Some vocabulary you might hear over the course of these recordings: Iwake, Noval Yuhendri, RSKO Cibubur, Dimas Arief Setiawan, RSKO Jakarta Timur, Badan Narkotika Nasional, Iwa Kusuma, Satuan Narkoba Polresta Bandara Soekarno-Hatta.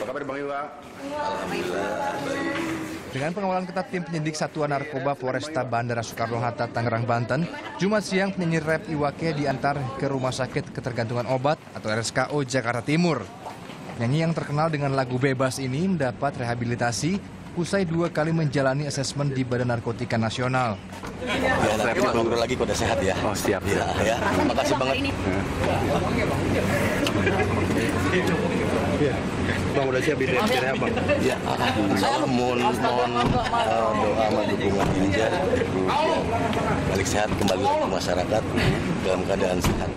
Apa kabar Bang Iwa? Alhamdulillah. Dengan pengawalan ketat tim penyidik Satuan Narkoba Polresta Bandara Soekarno-Hatta, Tangerang, Banten, Jumat siang penyanyi rap Iwake diantar ke Rumah Sakit Ketergantungan Obat atau RSKO Jakarta Timur. Penyanyi yang terkenal dengan lagu Bebas ini mendapat rehabilitasi usai 2 kali menjalani asesmen di Badan Narkotika Nasional. Ya, nanti ngobrol lagi kode sehat ya. Oh, siap. Ya, ya. Terima kasih banget. Ya. Bang udah siap ini akhirnya Bang. Ya, saya mohon doa sama dukungan Injil. Balik sehat kembali ke masyarakat dalam keadaan sehat.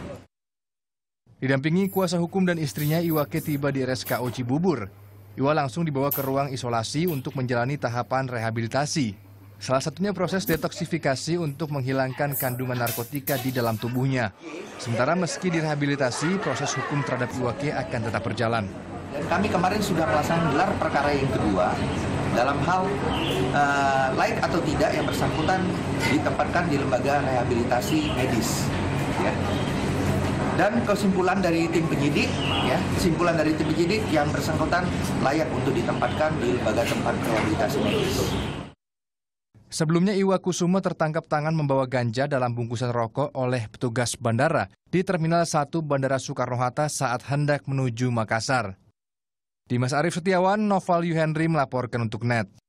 Didampingi kuasa hukum dan istrinya, Iwake tiba di RSKO Cibubur. Iwa langsung dibawa ke ruang isolasi untuk menjalani tahapan rehabilitasi. Salah satunya proses detoksifikasi untuk menghilangkan kandungan narkotika di dalam tubuhnya. Sementara meski direhabilitasi, proses hukum terhadap Iwake akan tetap berjalan. Kami kemarin sudah melaksanakan gelar perkara yang kedua dalam hal lain atau tidak yang bersangkutan ditempatkan di lembaga rehabilitasi medis. Ya. Dan kesimpulan dari tim penyidik, yang bersangkutan layak untuk ditempatkan di lembaga tempat rehabilitasi medis. Sebelumnya Iwa Kusuma tertangkap tangan membawa ganja dalam bungkusan rokok oleh petugas bandara di Terminal 1 Bandara Soekarno-Hatta saat hendak menuju Makassar. Dimas Arief Setiawan, Noval Yuhendri melaporkan untuk NET.